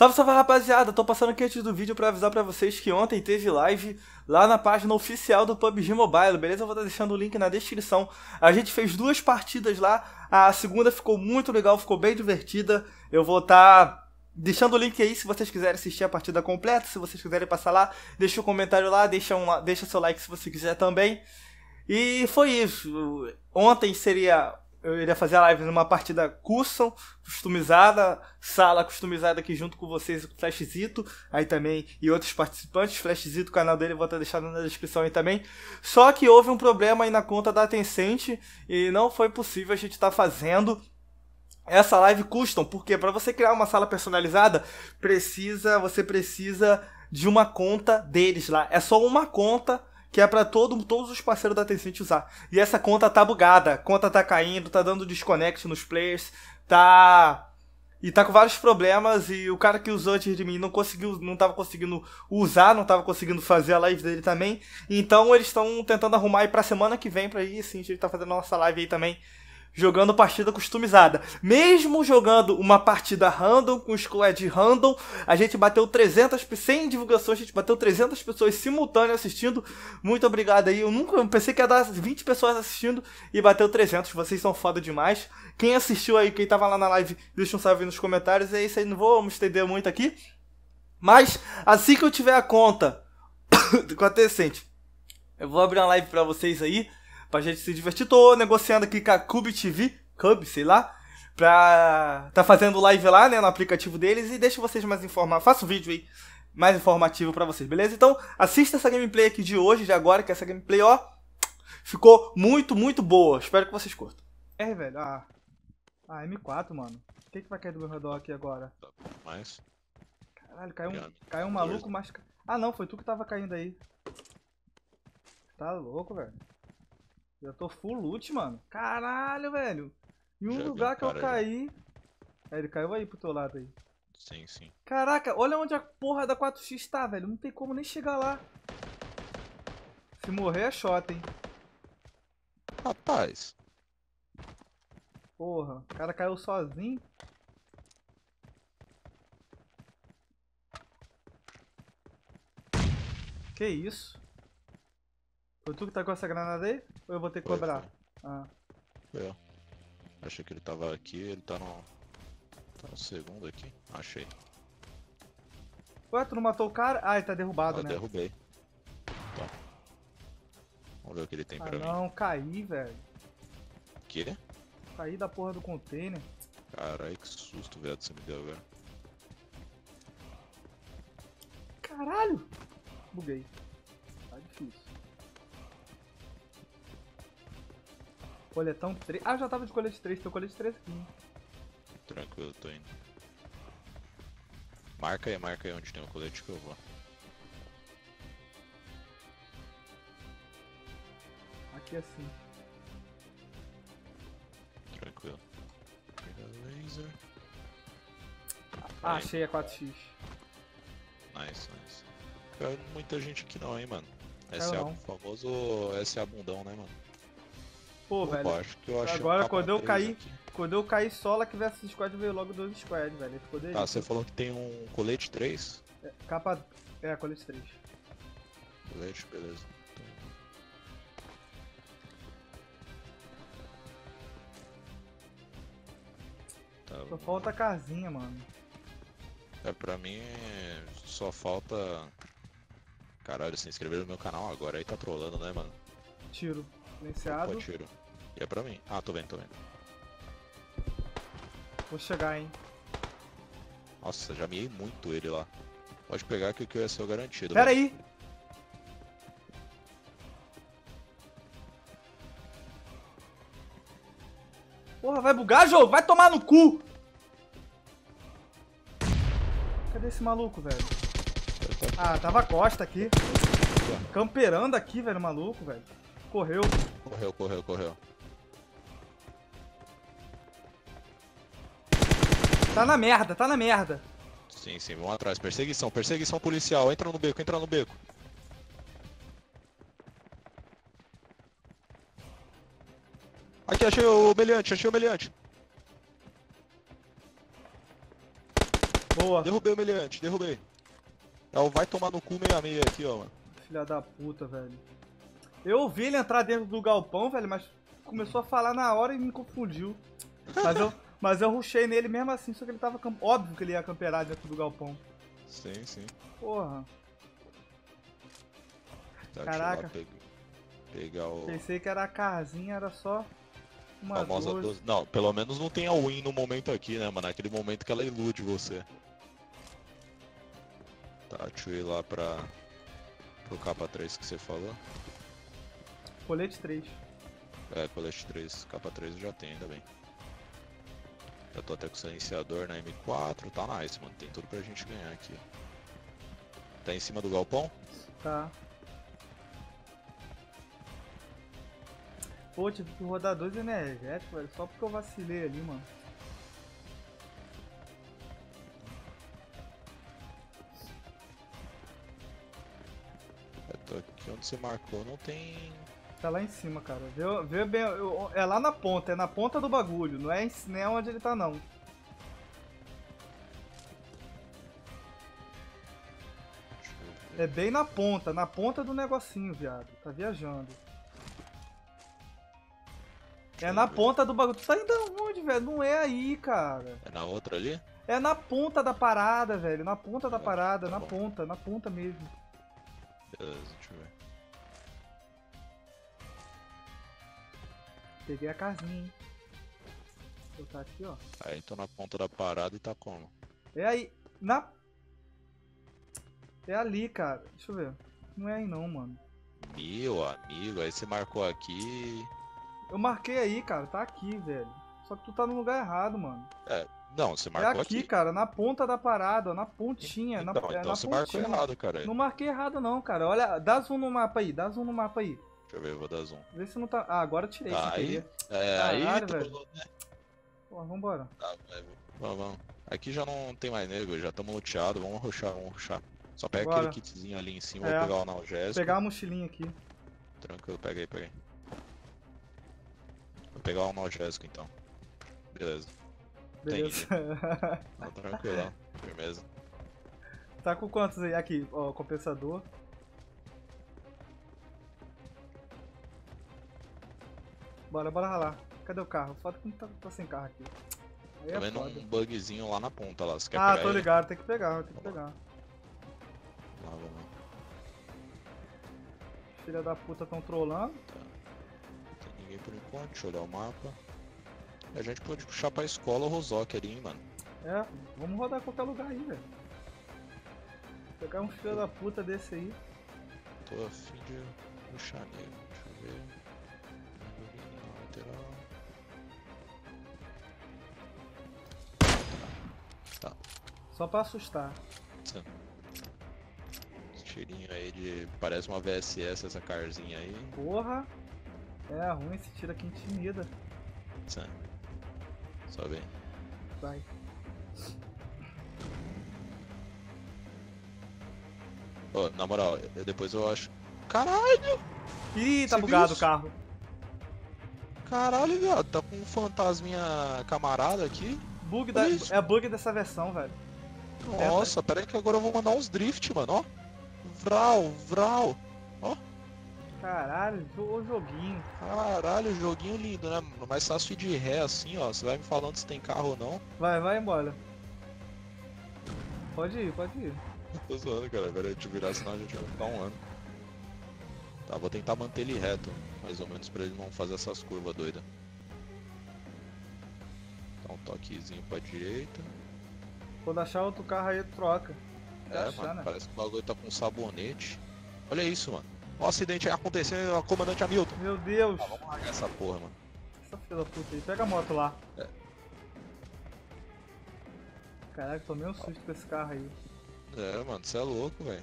Salve, salve rapaziada, tô passando aqui antes do vídeo pra avisar pra vocês que ontem teve live lá na página oficial do PUBG Mobile, beleza? Eu vou estar deixando o link na descrição. A gente fez duas partidas lá, a segunda ficou muito legal, ficou bem divertida. Eu vou estar deixando o link aí se vocês quiserem assistir a partida completa, se vocês quiserem passar lá, deixa um comentário lá, deixa seu like se você quiser também. E foi isso, ontem seria... Eu iria fazer a live numa partida custom, customizada, sala customizada aqui junto com vocês, com o Flashzito, aí também, e outros participantes. Flashzito, o canal dele, vou estar deixando na descrição aí também. Só que houve um problema aí na conta da Tencent e não foi possível a gente estar fazendo essa live custom, porque para você criar uma sala personalizada, você precisa de uma conta deles lá. É só uma conta que é pra todos os parceiros da Tencent usar. E essa conta tá bugada, a conta tá caindo, tá dando desconect nos players, tá com vários problemas, e o cara que usou antes de mim não tava conseguindo fazer a live dele também. Então eles estão tentando arrumar aí pra semana que vem, pra aí sim, a gente tá fazendo a nossa live aí também, jogando partida customizada. Mesmo jogando uma partida random, com squad random, a gente bateu 300, sem divulgações, a gente bateu 300 pessoas simultâneas assistindo. Muito obrigado aí, eu nunca pensei que ia dar 20 pessoas assistindo e bateu 300, vocês são foda demais. Quem assistiu aí, quem tava lá na live, deixa um salve nos comentários, é isso aí, não vou me estender muito aqui. Mas, assim que eu tiver a conta com a Tencent, eu vou abrir uma live pra vocês aí, pra gente se divertir. Tô negociando aqui com a Cube TV, sei lá, pra tá fazendo live lá, né, no aplicativo deles, e deixo vocês mais informar, faço um vídeo aí mais informativo pra vocês, beleza? Então, assista essa gameplay aqui de hoje, de agora, que essa gameplay, ó, ficou muito, muito boa. Espero que vocês curtam. É, velho, M4, mano. O que vai cair do meu redor aqui agora? Mais. Caralho, caiu um maluco, mas... Ah, não, foi tu que tava caindo aí. Tá louco, velho. Já tô full loot, mano. Caralho, velho. Em um lugar que eu caí... É, ele caiu aí pro teu lado aí. Sim, sim. Caraca, olha onde a porra da 4x tá, velho. Não tem como nem chegar lá. Se morrer é shot, hein. Rapaz. Porra, o cara caiu sozinho. Que isso? Foi tu que tá com essa granada aí? Ou eu vou ter que cobrar? Ah. Eu. Achei que ele tava aqui, ele tá no... Tá no segundo aqui. Achei. Ué, tu não matou o cara? Ah, ele tá derrubado, né? Eu derrubei. Tá. Vamos ver o que ele tem pra mim. Não, caí, velho. Que? Caí da porra do container. Caralho, que susto, velho, que você me deu, velho. Caralho! Buguei. Tá difícil. Coletão 3. Ah, eu já tava de colete 3, tem colete 3 aqui. Tranquilo, tô indo. Marca aí onde tem o colete que eu vou. Aqui assim. Tranquilo. Laser. Ah, achei a 4x. Nice. Caiu muita gente aqui não, hein, mano. Esse é o famoso SA bundão, né, mano? Pô, velho, agora quando eu caí sola que versus squad veio logo 2 squad, velho, ficou delícia. Ah, você falou que tem um colete 3? É, colete 3. Colete, beleza. Tá, só falta a casinha, mano. É, pra mim, só falta... Caralho, se inscrever no meu canal agora, aí tá trolando, né, mano? Tiro. Silenciado. Opa, tiro. E é pra mim. Ah, tô vendo. Vou chegar, hein. Nossa, já miei muito ele lá. Pode pegar que eu ia ser o garantido. Pera aí! Porra, vai bugar, jogo? Vai tomar no cu! Cadê esse maluco, velho? Ah, tava a costa aqui. Camperando aqui, velho, maluco, velho. Correu. Tá na merda. Sim, vamos atrás. Perseguição policial. Entra no beco. Aqui, achei o meliante. Boa. Derrubei o meliante, derrubei. Então vai tomar no cu 66 aqui, ó, mano. Filha da puta, velho. Eu ouvi ele entrar dentro do galpão, velho, mas começou a falar na hora e me confundiu. Mas eu rushei nele mesmo assim, só que ele tava... Óbvio que ele ia camperar dentro do galpão. Sim, sim. Porra. Tá, caraca. Pegar o... Pensei que era a casinha, era só... Uma famosa 12. Não, pelo menos não tem a win no momento aqui, né, mano? Naquele momento que ela ilude você. Tá, deixa eu ir lá pra... Pro K3 que você falou. Colete 3. É, colete 3. K3 eu já tenho, ainda bem. Eu tô até com o silenciador na M4, tá nice, mano. Tem tudo pra gente ganhar aqui. Tá em cima do galpão? Tá. Pô, tive que rodar 2 energéticos, velho, só porque eu vacilei ali, mano. Eu tô aqui onde você marcou, não tem... Tá lá em cima, cara. Vê bem, é lá na ponta, é na ponta do bagulho, não é onde ele tá, não. É bem na ponta do negocinho, viado. Tá viajando. É na ponta do bagulho. Tu tá indo aonde, velho? Não é aí, cara. É na outra ali? É na ponta da parada, velho. Na ponta da parada, tá na ponta, na ponta mesmo. Beleza, deixa eu ver. Peguei a casinha, hein? Vou botar aqui, ó. Aí tô na ponta da parada e tá como? É aí, na... É ali, cara. Deixa eu ver. Não é aí não, mano. Meu amigo, aí você marcou aqui... Eu marquei aí, cara. Tá aqui, velho. Só que tu tá no lugar errado, mano. É, não, você marcou aqui. É aqui, cara. Na ponta da parada, ó. Na pontinha. Então, você marcou errado, cara. Não marquei errado não, cara. Olha, dá zoom no mapa aí. Dá zoom no mapa aí. Deixa eu ver, eu vou dar zoom. Vê se não tá... Ah, agora eu tirei. Aí, aí velho. Pô, vambora. Tá, vamos. Aqui já não tem mais nego, já estamos luteados. Vamos rushar, vamos rushar. Só pega bora. Aquele kitzinho ali em cima, vou pegar o analgésico. Vou pegar a mochilinha aqui. Tranquilo, pega aí, pega aí. Vou pegar o analgésico então. Beleza. Beleza. Tá tranquilo, firmeza. Tá com quantos aí? Aqui, ó, compensador. Bora ralar. Cadê o carro? Foda que não tá sem carro aqui. Aí tô vendo um bugzinho lá na ponta lá, você quer pegar? Ah, tô ligado, tem que pegar, tem que pegar. Vamos lá. Filha da puta tão trolando. Tá. Não tem ninguém por enquanto, deixa eu olhar o mapa. A gente pode puxar pra escola o Rozoc ali, hein, mano. É, vamos rodar qualquer lugar aí, velho. Pegar um filho da puta desse aí. Tô afim de puxar nele, deixa eu ver. Tá. Só pra assustar. Esse tirinho aí de... Parece uma VSS essa carzinha aí. Porra! É ruim esse tiro aqui, intimida. Só vem. Vai. Ô, na moral, depois eu acho... Caralho! Ih, tá bugado o carro. Caralho, viado, tá com um fantasminha camarada aqui. Bug da... É bug dessa versão, velho. Nossa, pera aí que agora eu vou mandar uns drift, mano, ó. Vral, vral, ó. Caralho, o joguinho. Caralho, joguinho lindo, né? Mais fácil de ré assim, ó. Você vai me falando se tem carro ou não. Vai embora. Pode ir, pode ir. Tô zoando, cara. Pera aí, deixa eu virar, senão a gente vai ficar um ano. Tá, vou tentar manter ele reto, mais ou menos, pra ele não fazer essas curvas doidas. Dá um toquezinho pra direita. Quando achar outro carro aí, troca. Mano, né? Parece que o bagulho tá com um sabonete. Olha isso, mano. Olha o acidente acontecendo, a comandante Hamilton. Meu Deus. Tá, vamos largar essa porra, mano. Essa filha da puta aí, pega a moto lá. É. Caraca, tomei um susto com esse carro aí. É, mano, você é louco, velho.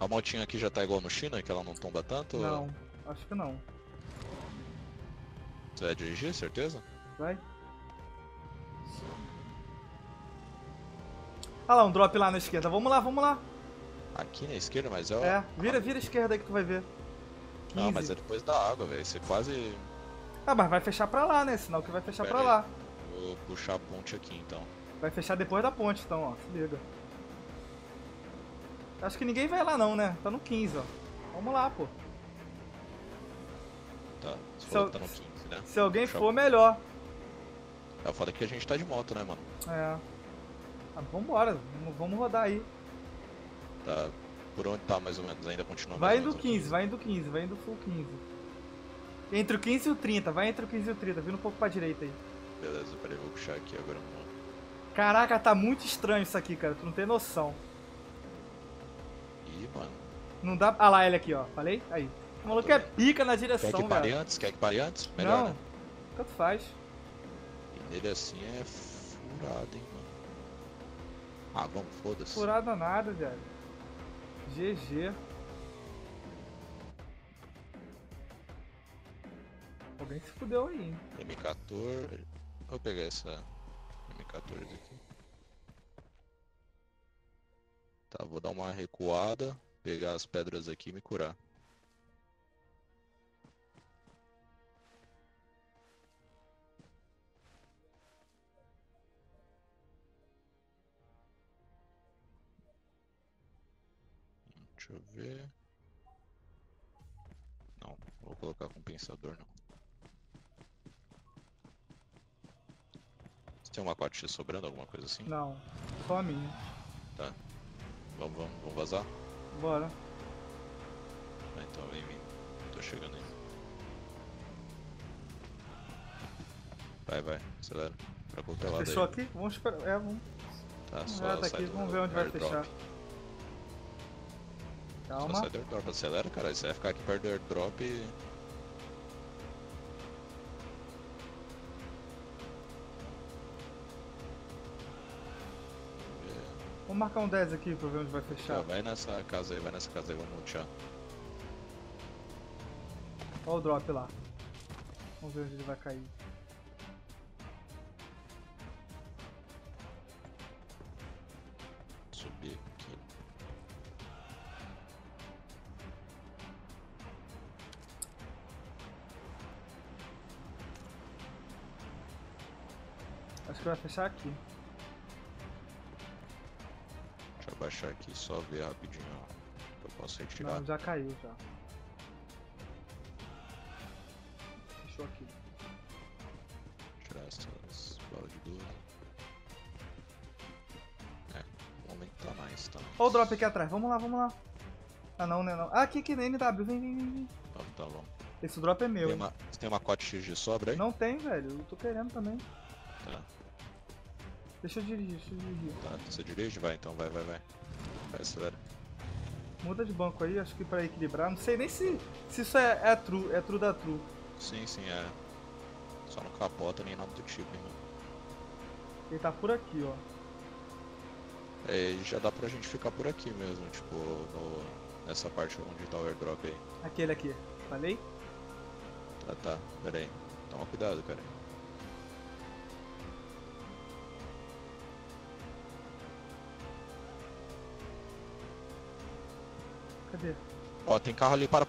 A motinha aqui já tá igual no China, que ela não tomba tanto? Não, acho que não. Você vai dirigir, certeza? Vai. Ah lá, um drop lá na esquerda. Vamos lá, vamos lá. Aqui na esquerda, mas é... É, vira a esquerda aí que tu vai ver. 15. Não, mas é depois da água, velho. Você quase... Ah, mas vai fechar pra lá, né? Sinal que vai fechar pra lá. Vou puxar a ponte aqui, então. Vai fechar depois da ponte, então, ó. Se liga. Acho que ninguém vai lá, não, né? Tá no 15, ó. Vamos lá, pô. Tá, você falou que tá no 15, né? Se alguém for, melhor. É foda que a gente tá de moto, né, mano? É. Ah, vambora, vamos rodar aí. Tá, por onde tá, mais ou menos? Ainda continua. Vai indo 15, vai indo 15, vai indo full 15. Entre o 15 e o 30, vai entre o 15 e o 30, vindo um pouco pra direita aí. Beleza, peraí, vou puxar aqui agora, mano. Caraca, tá muito estranho isso aqui, cara, tu não tem noção. Ih, mano. Não dá. Ah lá, ele aqui, ó, falei? Aí. O maluco é pica na direção, velho. Quer que pare antes? Quer que pare antes? Melhor, né? Tanto faz. E nele assim é furado, hein, mano. Ah, vamos, foda-se. Furada nada, velho. GG. Alguém se fudeu aí, hein? M14. Vou pegar essa M14 aqui. Tá, vou dar uma recuada, pegar as pedras aqui e me curar. Deixa eu ver... Não, vou colocar compensador não. Você tem uma 4x sobrando, alguma coisa assim? Não, só a minha. Tá. Vamos vazar? Bora. Ah, então vem, vem. Tô chegando aí. Vai, vai, acelera. Pra qualquer lado. Fechou aí. Aqui? Vamos esperar. É, vamos. Tá, só tá aqui, vamos ver onde vai fechar. Calma. Só sai do airdrop, acelera, cara. Você vai ficar aqui perto do airdrop e... Vamos marcar um 10 aqui pra ver onde vai fechar. Já, vai nessa casa aí, vamos lutear. Olha o drop lá. Vamos ver onde ele vai cair. Subir. Acho que vai fechar aqui. Deixa eu abaixar aqui, só ver rapidinho que eu posso retirar. Não, já caiu já. Fechou aqui. Tirar essas balas de 12. É, vou aumentar mais também. Olha o drop aqui atrás, vamos lá, vamos lá. Ah não, né não. Ah, aqui que nem NW, vem, vem, vem. Ah, tá bom. Esse drop é meu. Você tem uma 4x de sobra aí? Não tem, velho, eu tô querendo também. Tá. Deixa eu dirigir, Tá, você dirige? Vai então, vai, vai, vai. Vai, acelera. Muda de banco aí, acho que pra equilibrar. Não sei nem se isso é true, é true da true. Sim, sim, é. Só não capota nem nada do tipo, hein. Ele tá por aqui, ó. É, já dá pra gente ficar por aqui mesmo, tipo, nessa parte onde tá o airdrop aí. Aquele aqui, falei? Tá, tá, pera aí. Toma cuidado, cara. Cadê? Ó, tem carro ali, para,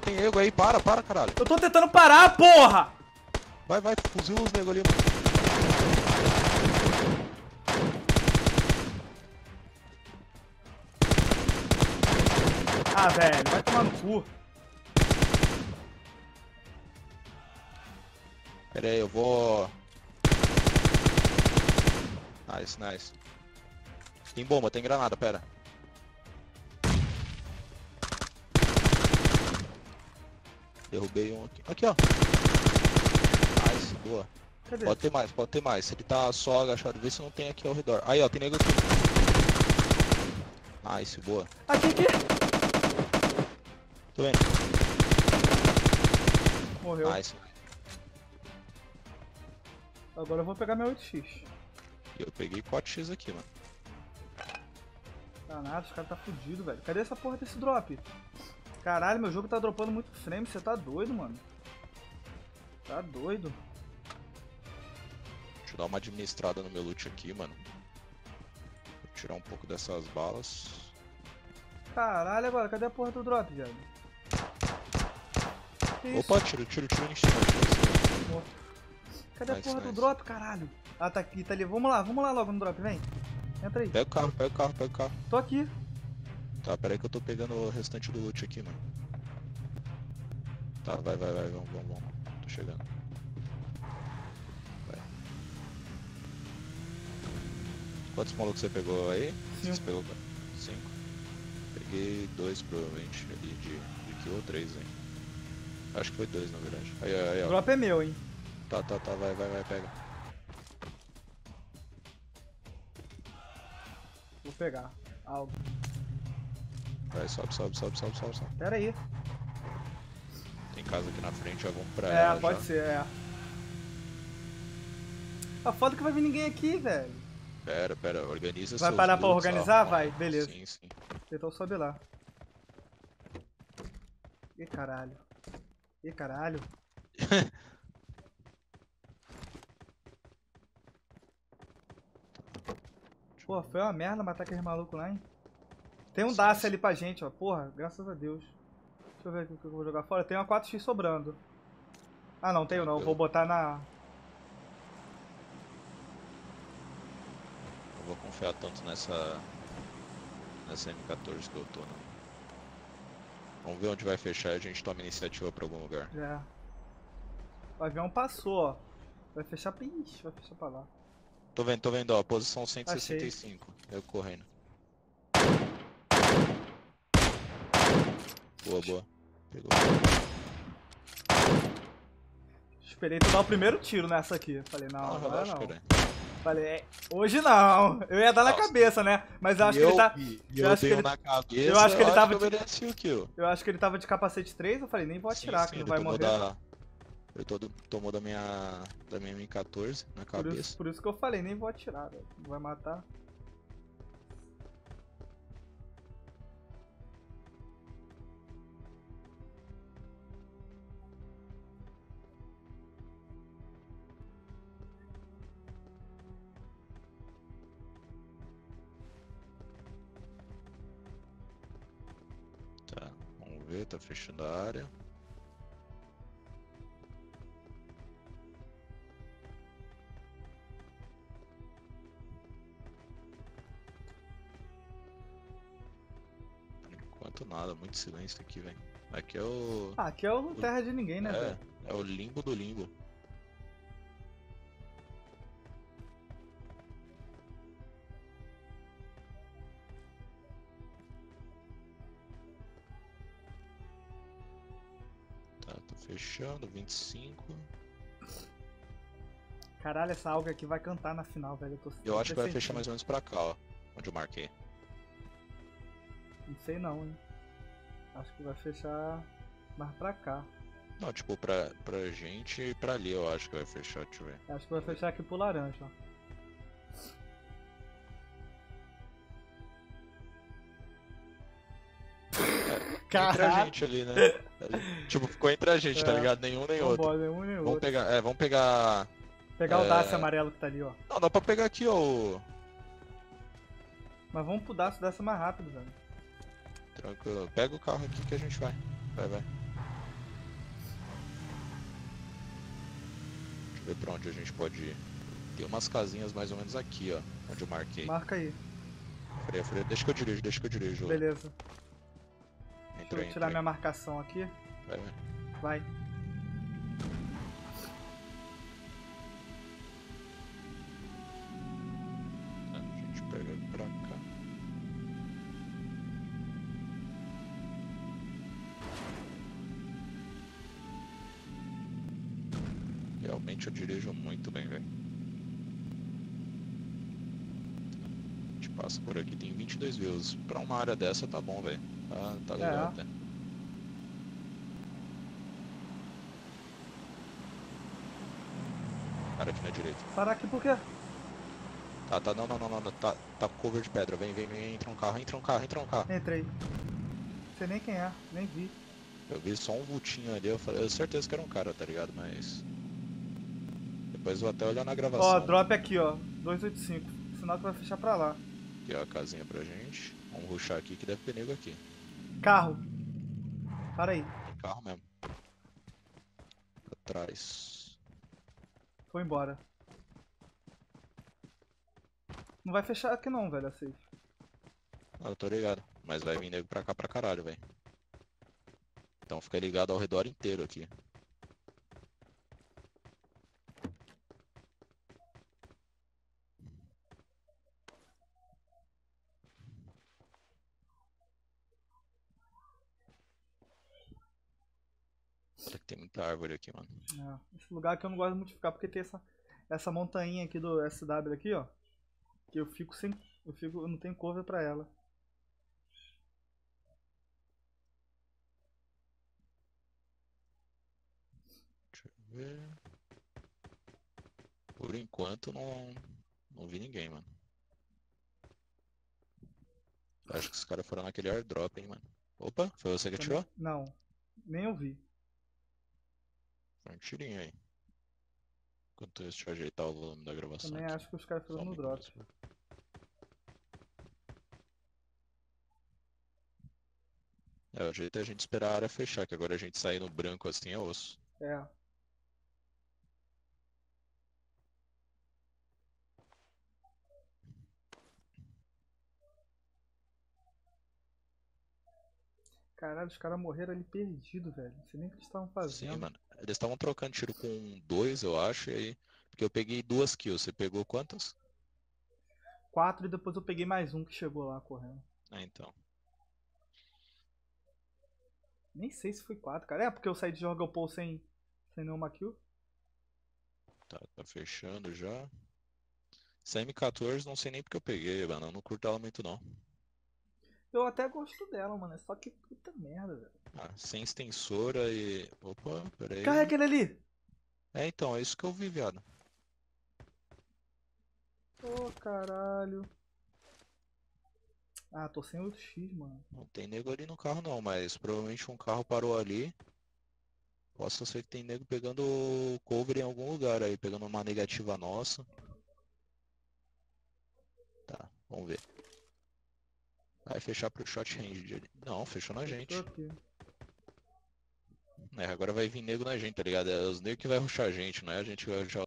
tem nego aí, para, caralho. Eu tô tentando parar, porra! Vai, vai, fuzila os nego ali. Ah, velho, vai tomar no cu. Pera aí, eu vou... Nice, nice. Tem bomba, tem granada, pera. Derrubei um aqui. Aqui, ó. Nice, boa. Cadê? Pode ter mais, pode ter mais. Ele tá só agachado. Vê se não tem aqui ao redor. Aí, ó, tem nego aqui. Nice, boa. Aqui. Tô vendo. Morreu. Nice. Agora eu vou pegar meu 8x. Eu peguei 4x aqui, mano. Danado, os caras tá fudido, velho. Cadê essa porra desse drop? Caralho, meu jogo tá dropando muito frame, você tá doido, mano. Tá doido. Deixa eu dar uma administrada no meu loot aqui, mano. Vou tirar um pouco dessas balas. Caralho, agora, cadê a porra do drop, velho? Opa, tiro em cima. Cadê a porra do drop, caralho? Ah, tá aqui, tá ali. Vamos lá logo no drop, vem. Entra aí. Pega o carro, pega o carro, pega o carro. Tô aqui. Tá, peraí que eu tô pegando o restante do loot aqui, mano. Tá, vai, vai, vai, vamos, vamos, vamos. Tô chegando. Vai. Quantos malucos você pegou aí? Cinco. Você pegou 5. Peguei 2 provavelmente ali de kill ou 3, hein. Acho que foi 2 na verdade. Aí, aí, ó. O drop é meu, hein. Tá, tá, tá, vai, vai, vai, pega. Vou pegar algo. Vai, sobe, sobe, sobe, sobe, sobe, sobe. Pera aí. Tem casa aqui na frente, já vamos pra ela. É, pode já. Ser, é. Tá foda que vai vir ninguém aqui, velho. Pera, pera, organiza. Vai parar pra organizar? Ó, vai, beleza. Sim, sim. Então sobe lá. Ih, caralho. Ih, caralho. Pô, foi uma merda matar aquele maluco lá, hein? Tem um Dacia ali pra gente, ó. Porra, graças a Deus. Deixa eu ver o que eu vou jogar fora. Tem uma 4x sobrando. Ah, não, tenho não. Eu vou botar na... Não vou confiar tanto nessa... Nessa M14 que eu tô, não. Vamos ver onde vai fechar e a gente toma iniciativa pra algum lugar. É. O avião passou, ó. Vai fechar pra... Ixi, vai fechar pra lá. Tô vendo, ó, posição 165, achei. Eu correndo. Boa, boa. Pegou. Esperei tu dar o primeiro tiro nessa aqui. Falei, não, não, agora relaxa, não. Cara. Falei, hoje não. Eu ia dar na cabeça, né? Mas eu acho que ele tá... Eu acho que ele... na cabeça, eu acho que ele tava de... Eu acho que ele tava de capacete 3, eu falei, nem vou atirar, sim, que ele vai morrer. Da... Ele tomou da minha M14 na cabeça. Por isso que eu falei, nem vou atirar, velho. Não vai matar. Tá, vamos ver, tá fechando a área. Nada, muito silêncio aqui, velho. Aqui é o... Ah, aqui é o terra de ninguém, né, velho? É o limbo do limbo. Tá, tô fechando, 25. Caralho, essa alga aqui vai cantar na final, velho. Eu acho que vai fechar mais ou menos pra cá, ó. Onde eu marquei. Não sei não, hein. Acho que vai fechar mais pra cá. Não, tipo, pra gente e pra ali eu acho que vai fechar, deixa eu ver. Acho que vai fechar aqui pro laranja, ó. É, entre a gente ali, né? Tipo, ficou entre a gente, tá ligado? Nenhum nem outro. Bora, nenhum nem outro. Vamos pegar... Pegar o Dacia amarelo que tá ali, ó. Não, dá pra pegar aqui, ó. Mas vamos pro Dacia mais rápido, velho. Tranquilo, pega o carro aqui que a gente vai. Vai, vai. Deixa eu ver pra onde a gente pode ir. Tem umas casinhas mais ou menos aqui, ó. Onde eu marquei. Marca aí. Freia, freia. Deixa que eu dirijo, deixa que eu dirijo. Beleza. Entra, deixa eu tirar minha marcação aqui. Vai, vai. Vai. A gente pega pra cá. Realmente eu dirijo muito bem, velho. A gente passa por aqui, tem 22 views. Pra uma área dessa tá bom, velho. Tá legal até. Para aqui na direita. Parar aqui por quê? Tá, não, não, não, não. Tá cover de pedra. Vem, vem, vem. Entra um carro, entra um carro, entra um carro. Entrei. Não sei nem quem é, nem vi. Eu vi só um vultinho ali, eu falei, eu certeza que era um cara, tá ligado? Mas... Depois eu vou até olhar na gravação. Ó, drop aqui, ó. 285. Sinal que vai fechar pra lá. Aqui, ó, a casinha pra gente. Vamos rushar aqui que deve ter nego aqui. Carro. Para aí. Tem carro mesmo. Atrás. Foi embora. Não vai fechar aqui não, velho, a safe. Ah, eu tô ligado. Mas vai vir nego pra cá pra caralho, velho. Então fica ligado ao redor inteiro aqui. Tem muita árvore aqui, mano. É, esse lugar aqui eu não gosto muito de ficar, porque tem essa montanha aqui do SW aqui, ó. Que eu fico sem... eu não tenho cover pra ela. Deixa eu ver... Por enquanto não vi ninguém, mano. Acho que os caras foram naquele airdrop, hein, mano. Opa, foi você que atirou? Não, nem eu vi. Um tirinho aí. Enquanto isso, deixa eu ajeitar o volume da gravação. Também aqui. Acho que os caras foram no drop. É, o jeito é a gente esperar a área fechar, que agora a gente sair no branco assim é osso. É. Caralho, os caras morreram ali perdidos, velho. Não sei nem o que eles estavam fazendo. Sim, mano. Eles estavam trocando tiro com 2, eu acho, e aí... Porque eu peguei 2 kills. Você pegou quantas? 4 e depois eu peguei mais um que chegou lá correndo. Ah, então. Nem sei se foi 4, cara. É, porque eu saí de jogar o Paul sem nenhuma kill. Tá fechando já. Essa M14 não sei nem porque eu peguei, mano. Eu não curto ela muito, não. Eu até gosto dela, mano, só que puta merda, velho. Ah, sem extensora e... Opa, peraí. Carrega aquele ali! É, então, é isso que eu vi, viado. Ô, caralho. Ah, tô sem o X, mano. Não tem nego ali no carro não, mas provavelmente um carro parou ali. Posso ser que tem nego pegando o cover em algum lugar aí, pegando uma negativa nossa. Tá, vamos ver. Vai fechar pro shot range ali. Não, fechou na gente. É, agora vai vir nego na gente, tá ligado? É os negros que vai rushar a gente, não é a gente que vai rushar.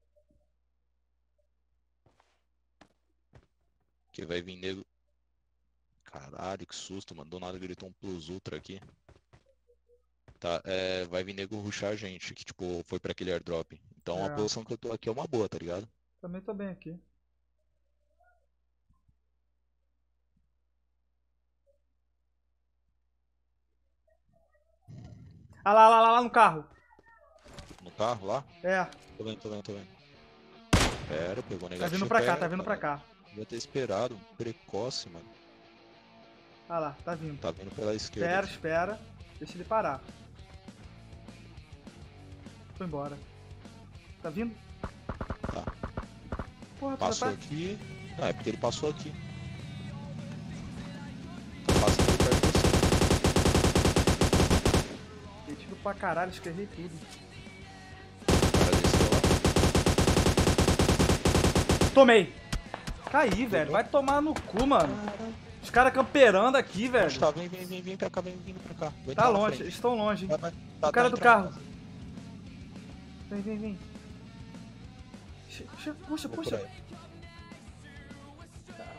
Que vai vir nego. Caralho, que susto, mano. Do nada gritou um plus ultra aqui. Tá, é. Vai vir nego rushar a gente, que tipo, foi pra aquele airdrop. Então a posição que eu tô aqui é uma boa, tá ligado? Também tô bem aqui. Ah lá no carro. No carro lá? É. Tô vendo. Pera, pegou negativo. Tá vindo pra cá. Devia ter esperado, precoce, mano. Ah lá, tá vindo. Tá vindo pela esquerda. Espera. Deixa ele parar. Foi embora. Tá vindo? Tá. Porra, passou aqui. Não, é porque ele passou aqui. Tá passando aqui. Pra caralho, esqueci tudo. Tomei! Caí, velho. Vai tomar no cu, mano. Os caras camperando aqui, velho. Tá, vem pra cá, vem pra cá. Tá longe, eles estão longe. Vai, o cara do carro. Vem. Puxa.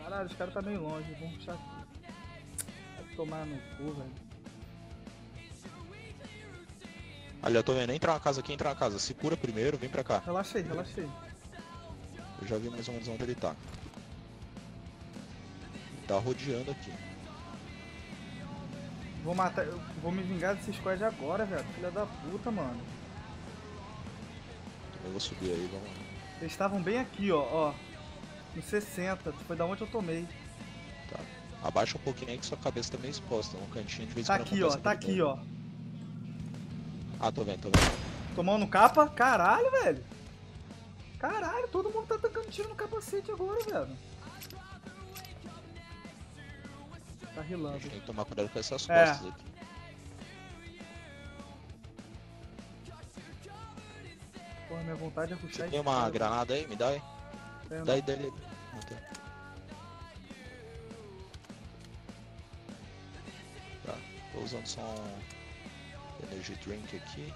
Caralho, os caras tá meio longe. Vamos puxar aqui. Vai tomar no cu, velho. Ali, eu tô vendo, entra na casa, se cura primeiro, vem pra cá. Relaxei. Eu já vi mais ou menos onde ele tá. Ele tá rodeando aqui. Vou matar, eu vou me vingar desse squad agora, velho, filha da puta, mano. Eu vou subir aí, vamos lá. Eles estavam bem aqui, ó, no 60, foi da onde eu tomei. Tá, abaixa um pouquinho aí que sua cabeça tá meio exposta, no cantinho de vez em quando. Tá aqui, ó. Ah, tô vendo. Tomando no capa? Caralho, velho. Caralho, todo mundo tá tacando tiro no capacete agora, velho. Tá rilando. A gente tem que tomar cuidado com essas costas aqui. Porra, minha vontade é puxar. Você tem uma granada aí? Me dá aí. Dá aí. Tá, tô usando só um... Energy Drink aqui.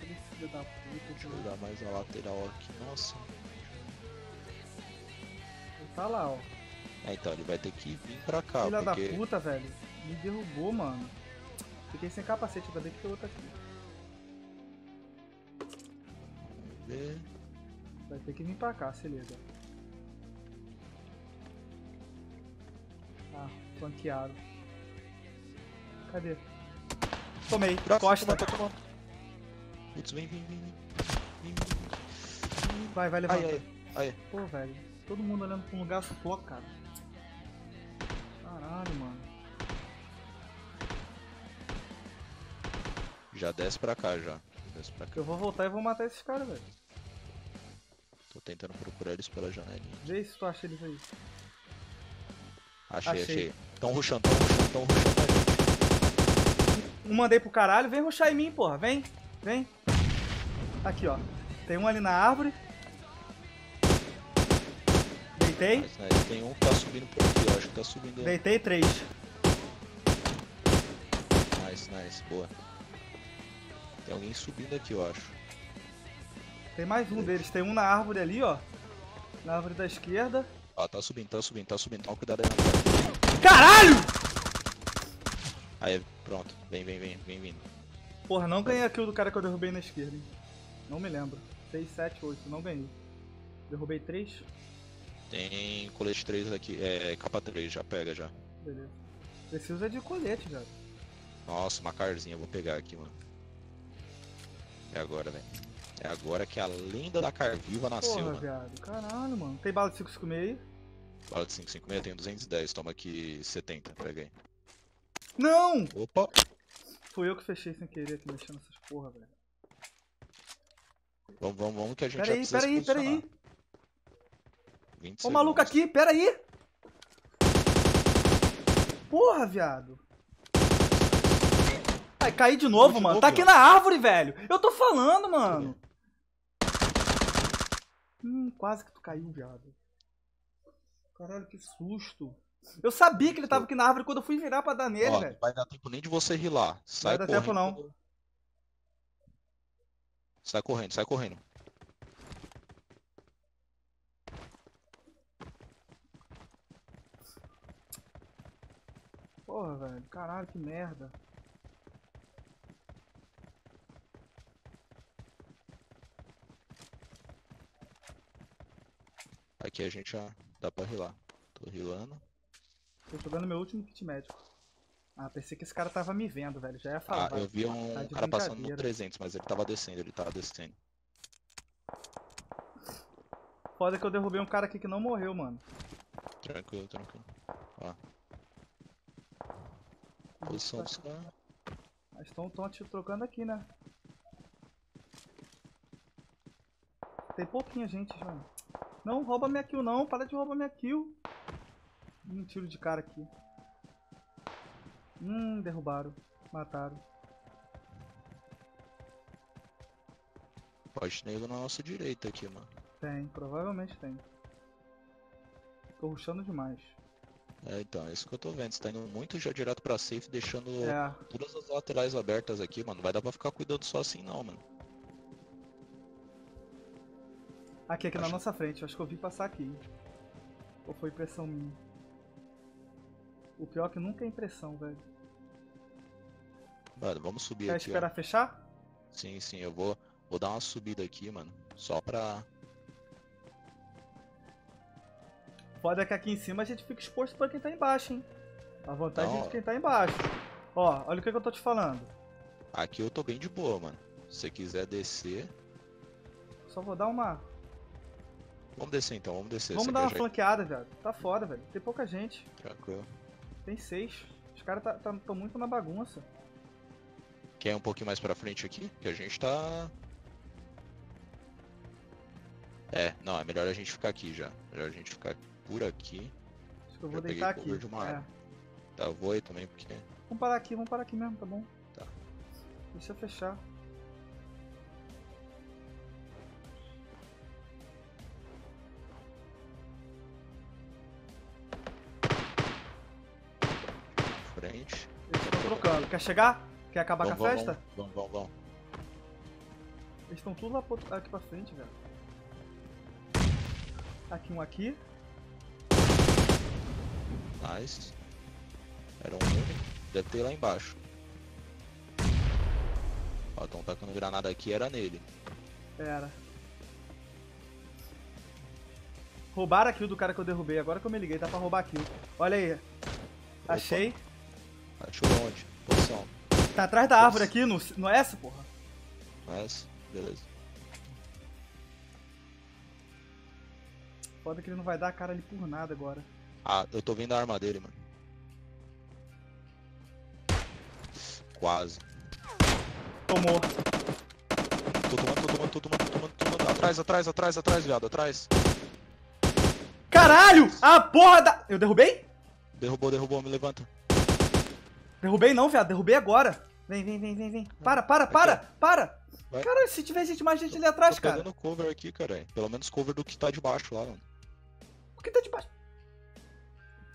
filho da puta. Deixa eu mudar mais a lateral aqui, nossa. Ele tá lá, ó. É, então ele vai ter que vir pra cá, filha porque... da puta, velho. Me derrubou, mano. Fiquei sem capacete, ainda bem que tem outro aqui. Vamos ver. Vai ter que vir pra cá, se liga. Ah, flanqueado. Cadê? Tomei, costa. Toma. Putz, vem. Vai, levanta. Aí. Pô, velho, todo mundo olhando pra um lugar só, cara. Caralho, mano. Já desce pra cá, já. Desce pra cá. Eu vou voltar e vou matar esses caras, velho. Tô tentando procurar eles pela janelinha. Vê se tu acha eles aí. Achei. Tão rushando. Um mandei pro caralho. Vem rushar em mim, porra. Vem. Aqui, ó. Tem um ali na árvore. Deitei. Mas, né, tem um que tá subindo por aqui. Eu acho que tá subindo. Deitei 3. Nice. Boa. Tem alguém subindo aqui, eu acho. Tem mais um deles. Tem um na árvore ali, ó. Na árvore da esquerda. Ó, tá subindo. Toma cuidado aí na frente. Caralho! Aí, pronto. Vem vindo. Porra, não ganhei a kill do cara que eu derrubei na esquerda, hein? Não me lembro. 6, 7, 8. Não ganhei. Derrubei 3. Tem colete 3 aqui. É, capa 3. Já pega, já. Beleza. Preciso é de colete, já. Nossa, uma carzinha. Eu vou pegar aqui, mano. É agora, velho. É agora que a lenda da Carviva nasceu, porra, mano. Viado. Caralho, mano. Tem bala de 5,56? Bala de 5,56? Eu tenho 210. Toma aqui 70. Pega aí. Não! Opa! Fui eu que fechei sem querer aqui, mexendo essas porra, velho. Vamos que a gente pera aí. Ô, maluco aqui, pera aí! Porra, viado. Ai, caí de novo, muito mano. Novo, tá aqui, mano. Na árvore, velho. Eu tô falando, mano. Quase que tu caiu, viado. Caralho, que susto. Eu sabia que ele tava aqui na árvore quando eu fui virar pra dar nele, velho. Não vai dar tempo nem de você rir lá. Sai correndo. Não vai dar tempo, não. Sai correndo. Porra, velho. Caralho, que merda. Aqui a gente já dá pra rilar. Tô rilando. Tô jogando meu último kit médico. Ah, pensei que esse cara tava me vendo, velho. Já ia falar. Ah, eu vi um cara passando no 300, mas ele tava descendo. Foda que eu derrubei um cara aqui que não morreu, mano. Tranquilo. Ó. Posição dos caras. Mas estão te trocando aqui, né? Tem pouquinha gente, já. Não rouba minha kill, não. Para de roubar minha kill. Um tiro de cara aqui. Derrubaram. Mataram. Pode ter nego na nossa direita aqui, mano. Tem, provavelmente tem. Tô rushando demais. É, então, é isso que eu tô vendo. Você tá indo muito já direto pra safe, deixando todas as laterais abertas aqui, mano. Não vai dar pra ficar cuidando só assim, não, mano. Aqui na nossa frente, eu acho que eu vi passar aqui, hein? Ou foi impressão minha? O pior é que nunca é impressão, velho. Mano, vamos subir. Quer aqui, esperar fechar? Sim, eu vou dar uma subida aqui, mano. Só pra... Foda que aqui em cima a gente fica exposto pra quem tá embaixo, hein? A vantagem é de quem tá embaixo. Ó, olha o que eu tô te falando. Aqui eu tô bem de boa, mano. Se você quiser descer... Só vou dar uma... Vamos descer então, Vamos dar uma flanqueada, velho. Tá foda, velho. Tem pouca gente. Tranquilo. Tem 6. Os caras tão muito na bagunça. Quer um pouquinho mais pra frente aqui? Que a gente tá... É, não, é melhor a gente ficar aqui já. Melhor a gente ficar por aqui. Acho que eu vou deitar aqui. De uma área. Tá, eu vou aí também, porque... Vamos parar aqui mesmo, tá bom? Tá. Deixa eu fechar. Frente. Eu tô trocando. Quer chegar? Quer acabar com a festa? Vamos. Eles estão tudo lá aqui pra frente, velho. Aqui, um aqui. Nice. Era um único. Deve ter lá embaixo. Ó, estão tacando granada aqui, era nele. Era. Roubaram a kill do cara que eu derrubei. Agora que eu me liguei, tá pra roubar a kill. Olha aí. Achei. Opa. Achou onde? Posição. Tá atrás da árvore aqui, não é essa, porra? Não é essa? Beleza. Foda que ele não vai dar a cara ali por nada agora. Ah, eu tô vendo a arma dele, mano. Quase. Tomou. Tô tomando. Atrás, viado, atrás. Caralho! A porra da... Eu derrubei? Derrubou, me levanta. Derrubei não, viado, derrubei agora. Vem. Para! Vai. Caralho, se tiver gente, mais gente ali atrás, cara. Tô pegando cover aqui, cara. Pelo menos cover do que tá debaixo lá, mano. O que tá debaixo?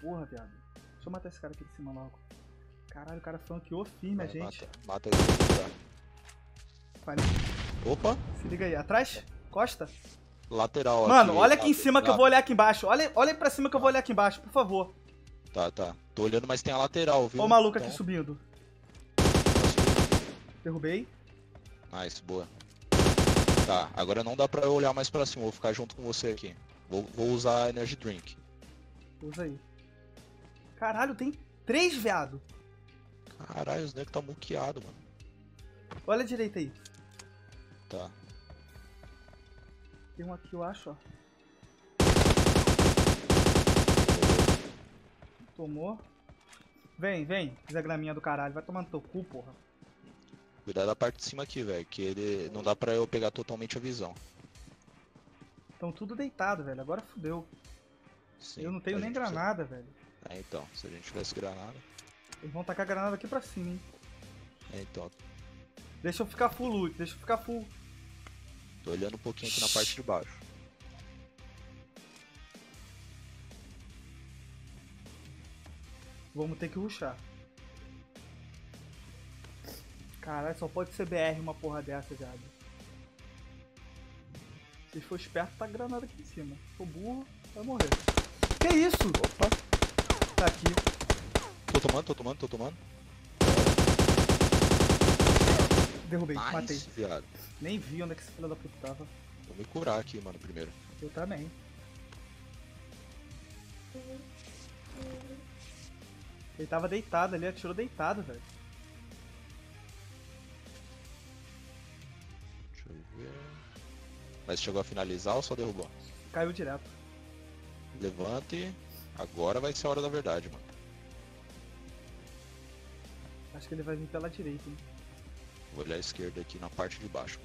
Porra, viado. Deixa eu matar esse cara aqui de cima logo. Caralho, o cara flanqueou firme, a gente. Mata ele, cara. Valeu. Opa! Se liga aí, atrás? Costa? Lateral, mano, aqui, olha aqui em cima que eu vou olhar aqui embaixo. Olha pra cima que eu vou olhar aqui embaixo, por favor. Tá. Tô olhando, mas tem a lateral, viu? Ó o maluco então... aqui subindo. Derrubei. Nice, boa. Tá, agora não dá pra eu olhar mais pra cima, vou ficar junto com você aqui. Vou usar Energy Drink. Usa aí. Caralho, tem 3, viado. Caralho, os negros tá muqueado, mano. Olha a direita aí. Tá. Tem um aqui, eu acho, ó. Tomou. Vem. Fiz a graminha do caralho. Vai tomar no teu cu, porra. Cuidado da parte de cima aqui, velho. Que ele... não dá pra eu pegar totalmente a visão. Estão tudo deitado, velho. Agora fodeu. Eu não tenho nem granada, velho. É, então. Se a gente tivesse granada... Eles vão tacar a granada aqui pra cima, hein. É, então. Deixa eu ficar full loot. Tô olhando um pouquinho aqui na parte de baixo. Vamos ter que rushar. Caralho, só pode ser BR uma porra dessa, viado. Se for esperto, tá granada aqui em cima. Se for burro, vai morrer. Que isso? Opa. Tá aqui. Tô tomando. Derrubei, nice, matei. Viado. Nem vi onde é que esse filho da puta tava. Vou me curar aqui, mano, primeiro. Eu também. Ele tava deitado ali, atirou deitado, velho. Deixa eu ver... Mas chegou a finalizar ou só derrubou? Caiu direto. Levante. Agora vai ser a hora da verdade, mano. Acho que ele vai vir pela direita, hein. Vou olhar a esquerda aqui na parte de baixo.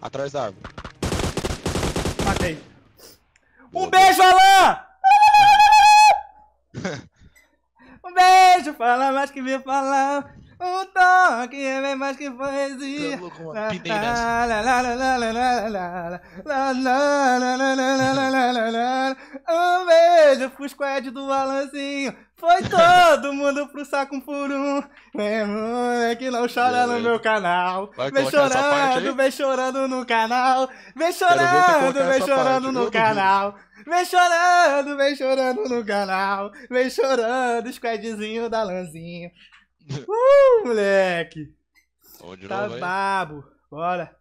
Atrás da árvore. Matei. Boa, beijo, Alan! Um beijo, fala mais que me falar. Um toque é mais que poesia. Pintei nessa. Um beijo pro squad do Alanzinho. Foi todo mundo pro saco por um. É que não chora no meu canal. Vem chorando no canal. Vem chorando no canal. Vem chorando no canal. Vem chorando, squadzinho do Alanzinho. Moleque! Tá brabo. Bora.